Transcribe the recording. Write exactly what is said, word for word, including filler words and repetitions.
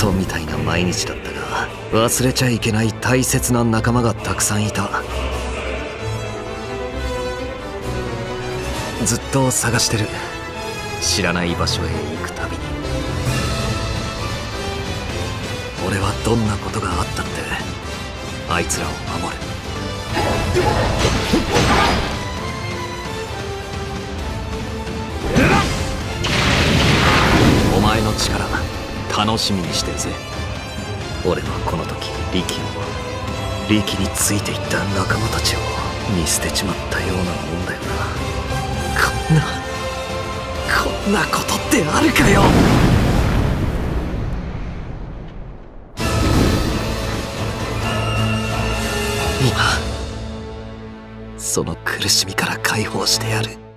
ソみたいな毎日だったが、忘れちゃいけない大切な仲間がたくさんいた。ずっと探してる。知らない場所へ行くたびに俺はどんなことがあったってあいつらを守る。お前の力楽しみにしてるぜ。俺はこの時リキをリキについていった仲間たちを見捨てちまったようなもんだよな。こんなこんなことってあるかよ。今その苦しみから解放してやる。